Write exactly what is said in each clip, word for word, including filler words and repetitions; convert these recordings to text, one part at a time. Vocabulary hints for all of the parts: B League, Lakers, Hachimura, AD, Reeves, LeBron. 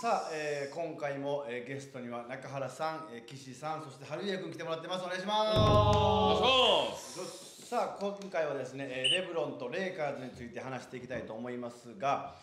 さあ、えー、今回も、えー、ゲストには中原さん、えー、岸さん、そして春家君来てもらってます。お願いします。さあ、今回はですね、えー、レブロンとレイカーズについて話していきたいと思いますが、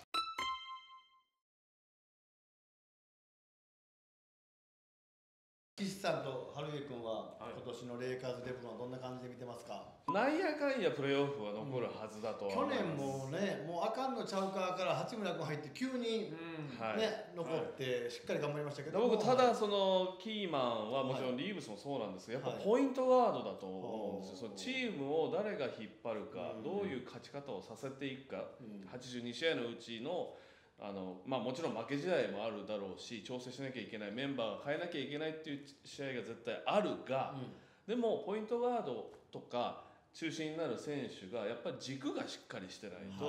岸さんと春家君は、はい、今年のレイカーズレブロンはどんな感じで見てますか？なんやかんやプレーオフは残るはずだと、うん、去年もね、もうあかんのちゃうかから八村君入って急に、うん、ね、はい、残ってしっかり頑張りましたけど、僕ただそのキーマンはもちろんリーブスもそうなんですが、はい、やっぱポイントガードだと思うんですよ。はい、そのチームを誰が引っ張るか、うん、どういう勝ち方をさせていくか、うん、はちじゅうにしあいのうちのあのまあ、もちろん負け試合もあるだろうし、調整しなきゃいけない、メンバーが変えなきゃいけないっていう試合が絶対あるが、うん、でもポイントガードとか中心になる選手がやっぱり軸がしっかりしてないと、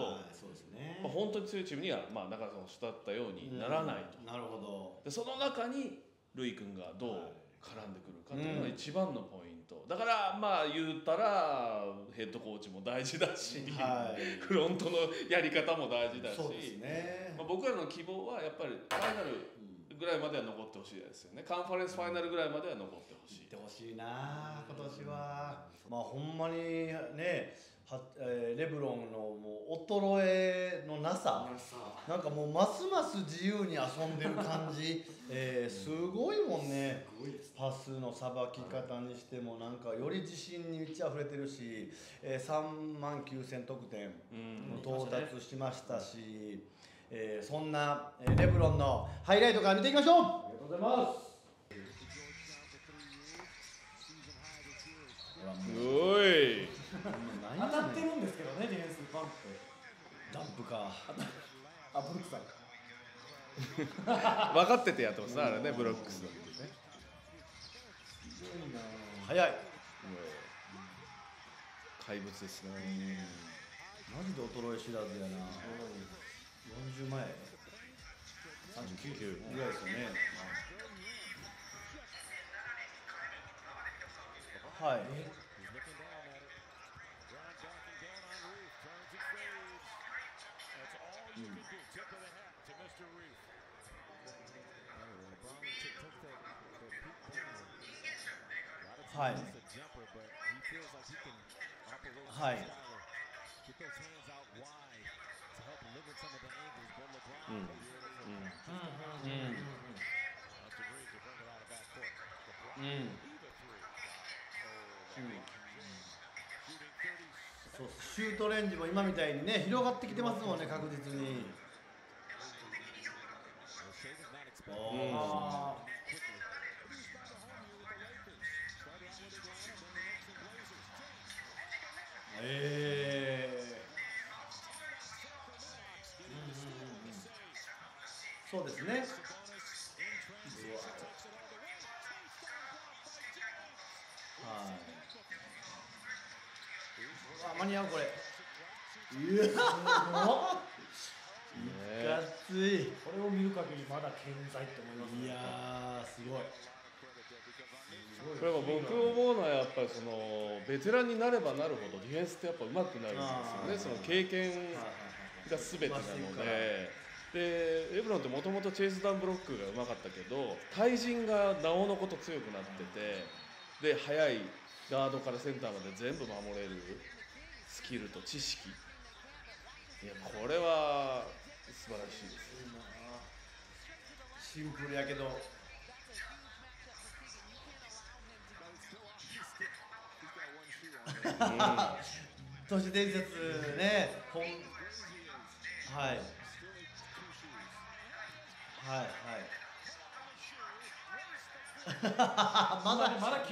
本当に強いチームには、まあ、中さんおっしゃったようにならないと、うん、なるほど。でその中にルイ君がどう絡んでくるかというのが一番のポイント、うん、だからまあ言ったらヘッドコーチも大事だし、はい、フロントのやり方も大事だし、そうですね、まあ僕らの希望はやっぱりファイナルぐらいまでは残ってほしいですよね。カンファレンスファイナルぐらいまでは残ってほしい、行ってほしいな今年は。まあほんまにね、はえー、レブロンのもう衰えのなさ、なんかもうますます自由に遊んでる感じえー、すごいもんね。パスのさばき方にしてもなんかより自信に満ち溢れてるし、えー、さんまんきゅうせんとくてん到達しましたし、えー、そんなレブロンのハイライトから見ていきましょう。ありがとうございます。おい当たってるんですけどね、ディフェンスバンプダンプかあ、ブロックさんか分かっててやってますね、あれね、ブロックスだってね。早い、怪物ですね、マジで衰え知らずやな。よんじゅうまえさんじゅうきゅうぐらいですよね。はい、はいはい、シュートレンジも今みたいにね広がってきてますもんね、確実に。ああ、ええー、うんうんうん、そうですね。はい、あ、間に合う、これ。うわいかつい。これを見る限りまだ健在って思いますね。いやー、すごい。これは僕思うのはやっぱりそのベテランになればなるほどディフェンスってやっぱ上手くなるんですよね。その経験が全てなので、でレブロンってもともとチェイスダウンブロックがうまかったけど、対人がなおのこと強くなってて、で速いガードからセンターまで全部守れるスキルと知識、いやこれは素晴らしいです。シンプルやけど都市伝説ね、本はいはいはいまだ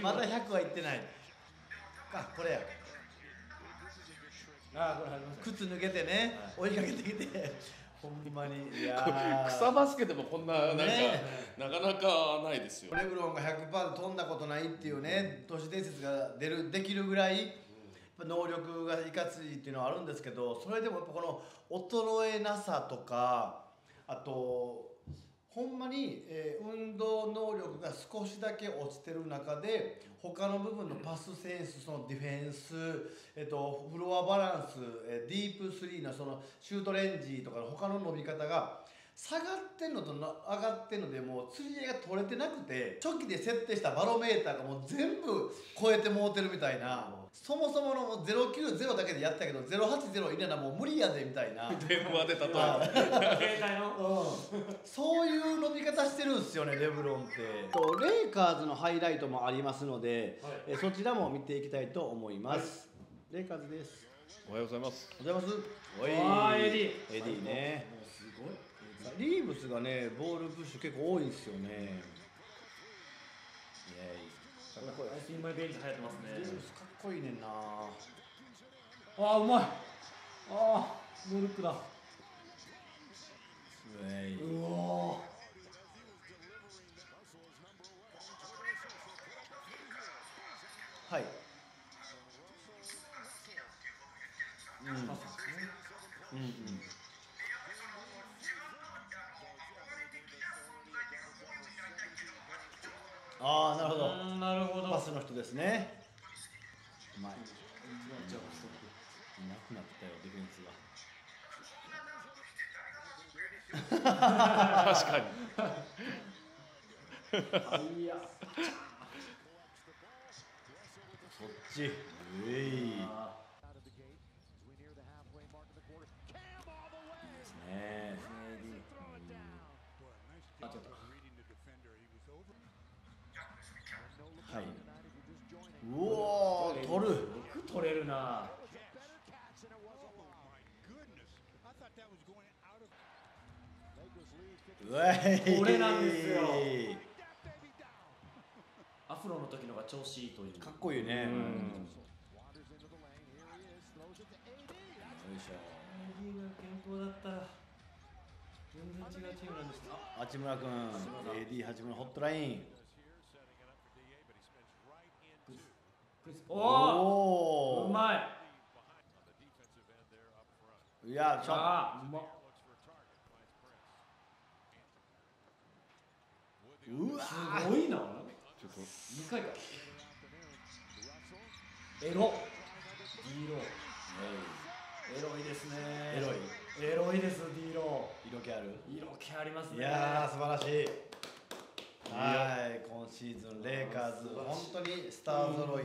まだひゃくはいってない。あ、これや、あ、これあります。靴脱げてね、追いかけてきてほんまに、いや草バスケでもこんななんかなかなかないですよ。レブロンが ひゃくパーセント 飛んだことないっていうね、都市伝説が出るできるぐらい能力がいかついっていうのはあるんですけど、それでもやっぱこの衰えなさとか、あとほんまに、えー、運動能力が少しだけ落ちてる中で、他の部分のパスセンス、そのディフェンス、えっと、フロアバランス、えー、ディープスリーのそのシュートレンジとかの他の伸び方が下がってんのと上がってんのでもう釣り合いが取れてなくて、初期で設定したバロメーターがもう全部超えてもうてるみたいな、そもそものゼロきゅうゼロだけでやったけどゼロはちゼロ入れなもう無理やでみたいな、電話で例えば携帯の、うん、そういう伸び方してるんですよねレブロンって。レイカーズのハイライトもありますので、はい、えそちらも見ていきたいと思います、はい、レイカーズです。おはようございます。おはようございます。おいー エーディー ね、すごいリーブスがね、ボールプッシュ結構多いんですよね。イエーイ。これアイスインマイベンチ流行ってますね。リーブスかっこいいねんな。ああうまい。ああノールックだ。うわ。はい。うん。うんうん。ああなるほど。なるほど。パスの人ですね。うまい。なくなったよディフェンスが。確かに。いや。そっち。えい。いいですね。あちょっと。はい、うおー取る、よく取れるな。これなんですよ。アフロの時のが調子いいという。かっこいいね。うん、よいしょ。エーディー が健康だったら全然違うチームなんですけど。八村君、エーディー 八村ホットライン。おおうまい。いやちょっうわすごいな。ちょっとにかいかエロDローエロいですね。エロいエロいです。Dロー色気ある。色気ありますね。いや素晴らしい。はい、今シーズンレイカーズ本当にスター揃い、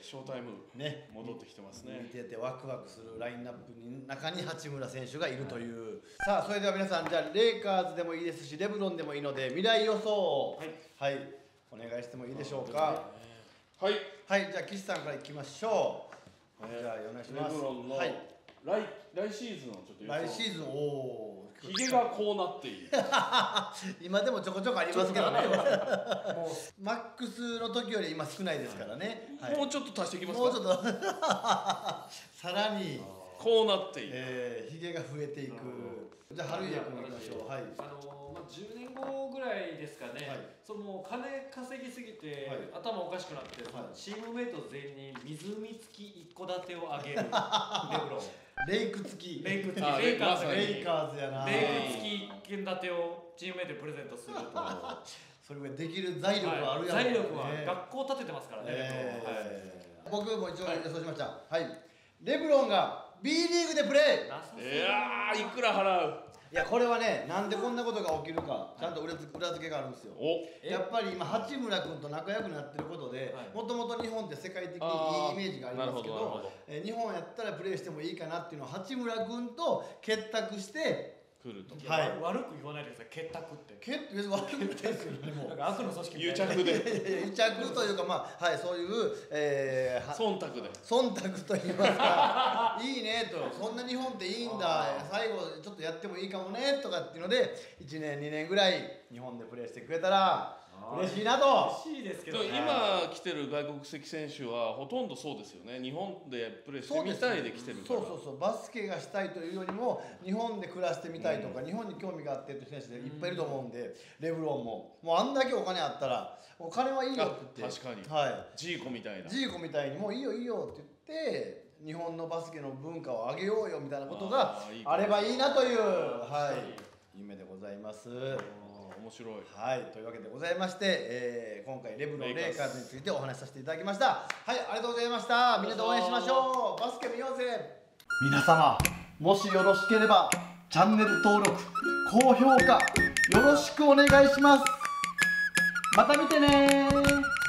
ショータイムね戻ってきてますね。見ててワクワクするラインナップの中に八村選手がいるという、はい、さあそれでは皆さん、じゃあレイカーズでもいいですしレブロンでもいいので未来予想を、はいはい、お願いしてもいいでしょうか。はい、はい、じゃあ岸さんからいきましょう。じゃあお願いします。レブロンの来来シーズンのちょっと予想。来シーズンおーひげがこうなっている今でもちょこちょこありますけどねマックスの時より今少ないですからね、はい、もうちょっと足していきますか。もうちょっとさらにこうなっている、えー、ひげが増えていく。じゃあ春家君いきましょう。はい、あのまあ、じゅうねんごぐらいですかね、はい、その金稼ぎすぎて、はい、頭おかしくなって、はい、チームメイト全員に湖付き一戸建てをあげるレブロンレイク付きレイク付きレイカーズレイカーズやな。レイク付き一軒建てをチームメイトにプレゼントするとそれぐらいできる財力はあるやん、ね、はい、財力は学校建ててますからね。僕も一応予想しました。はい、はい、レブロンが ビー リーグでプレー。いやーいくら払う。いやこれはね、なんでこんなことが起きるかちゃんと裏付けがあるんですよ。やっぱり今八村君と仲良くなってることで、もともと日本って世界的にいいイメージがありますけど、日本やったらプレーしてもいいかなっていうのを八村君と結託してくると。はい、悪く言わないでください。結託って結別に悪く言ってですよね。もう悪の組織みたいな癒着で癒着というか、まあはい、そういう忖度で忖度と言いますか、いいねと、そんな日本っていいんだ、最後ちょっとやってもいいかもねとかっていうのでいちねんにねんぐらい日本でプレーしてくれたら嬉しいなと。嬉しいですけど、今来てる外国籍選手はほとんどそうですよね。日本でプレーしてみたいで来てるから、そうそうそう、バスケがしたいというよりも日本で暮らしてみたいとか、日本に興味があってって選手でいっぱいいると思うんで、レブロンももうあんだけお金あったらお金はいいよって言って、確かにジーコみたいなジーコみたいにもういいよいいよって言って日本のバスケの文化を上げようよみたいなことがあればいいなという、はい、夢でございます。面白い。はい、というわけでございまして、えー、今回レブロンレイカーズについてお話しさせていただきました。はい、ありがとうございました。みんなで応援しましょう。バスケ見ようぜ。皆様もしよろしければチャンネル登録高評価よろしくお願いします。また見てねー。